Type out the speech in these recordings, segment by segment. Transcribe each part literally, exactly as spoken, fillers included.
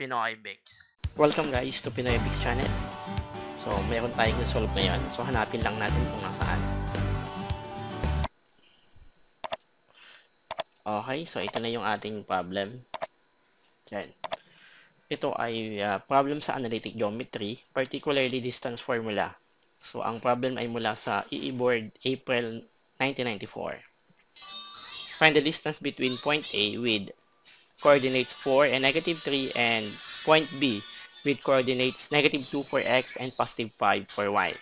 PinoyBIX. Welcome guys to PinoyBIX channel. So meron tayong solve ngayon. So hanapin lang natin kung nasaan. Okay, so ito na yung ating problem. Yan. Ito ay uh, problem sa analytic geometry, particularly distance formula. So ang problem ay mula sa E E Board, April nineteen ninety-four. Find the distance between point A with coordinates four and negative three and point B with coordinates negative two for X and positive five for Y.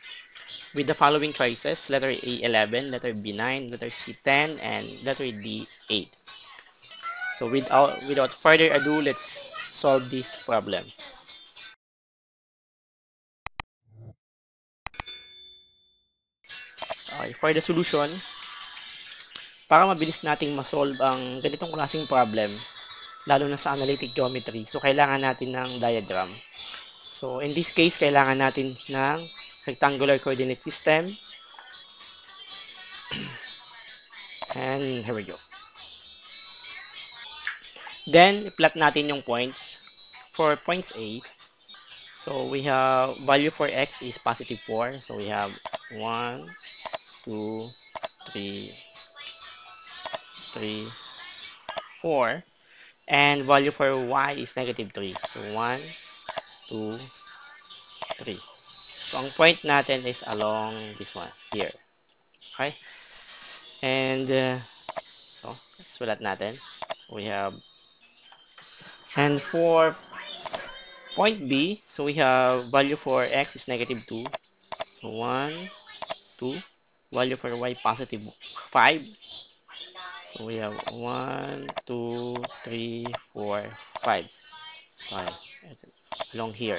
With the following choices, letter A, eleven, letter B, nine, letter C, ten, and letter D, eight. So without, without further ado, let's solve this problem. Okay, for the solution, para mabilis nating ma-solve ang ganitong klaseng problem, lalo na sa analytic geometry, so kailangan natin ng diagram. So in this case, kailangan natin ng rectangular coordinate system. And here we go. Then, plot natin yung point for points A. So, we have value for X is positive four. So, we have one, two, three, three, four. And value for Y is negative three. So, one, two, three. So, ang point natin is along this one, here. Okay? And, uh, so, sulat natin. So, we have... And for point B, so we have value for X is negative two. So one, two. Value for Y positive five. So we have one, two, three, four, five. Okay. Along here.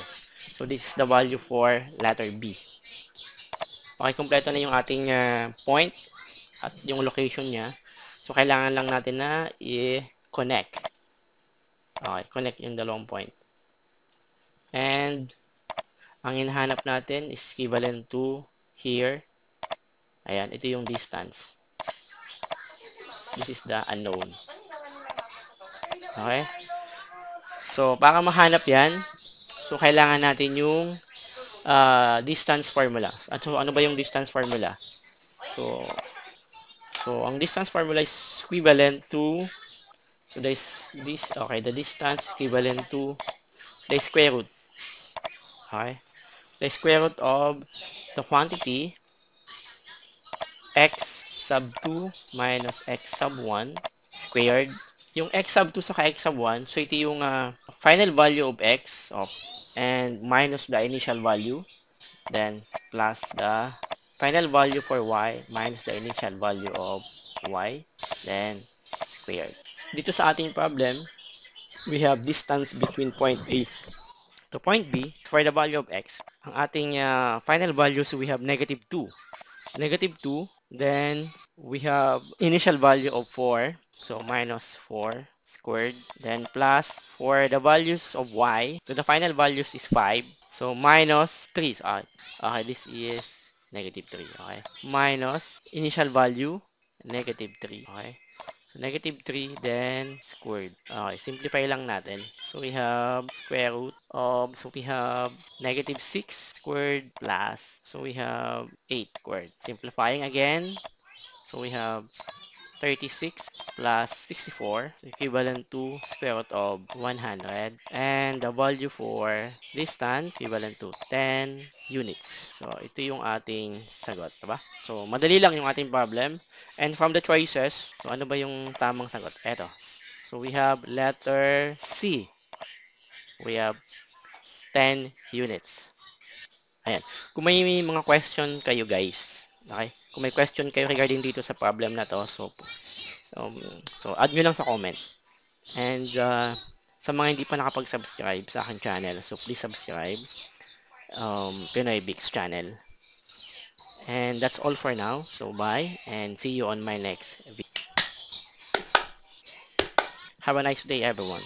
So this is the value for letter B. Okay, kompleto na yung ating uh, point at yung location niya. So kailangan lang natin na i-connect. Okay, connect yung dalawang point. And, ang hinahanap natin is equivalent to here. Ayan, ito yung distance. This is the unknown. Okay? So, para mahanap yan, so, kailangan natin yung uh, distance formula. At so, ano ba yung distance formula? So, so ang distance formula is equivalent to... So, this, this, okay, the distance equivalent to the square root, okay, the square root of the quantity x sub two minus x sub one squared. Yung x sub two saka x sub one, so ito yung uh, final value of x of, and minus the initial value, then plus the final value for y minus the initial value of y, then squared. Dito sa ating problem, we have distance between point A to point B for the value of X. Ang ating uh, final values, we have negative two. Negative two, then we have initial value of four. So, minus four squared. Then, plus for the values of Y. So, the final values is five. So, minus three. Uh, okay, this is negative three. Okay. Minus initial value, negative three. Okay. So, negative three, then squared. Okay, simplify lang natin. So, we have square root of, so we have negative six squared plus, so we have eight squared. Simplifying again, so we have thirty-six plus sixty-four, equivalent to square root of one hundred. And the value for distance, equivalent to ten units. So, ito yung ating sagot, diba? So, madali lang yung ating problem. And from the choices, so ano ba yung tamang sagot? Eto. So, we have letter C. We have ten units. Ayan. Kung may mga question kayo, guys. Okay? Kung may question kayo regarding dito sa problem na to, so, um, so add nyo lang sa comment. And, uh, sa mga hindi pa nakapag-subscribe sa akin channel, so please subscribe. Um, PinoyBIX channel. And that's all for now. So bye and see you on my next video. Have a nice day everyone.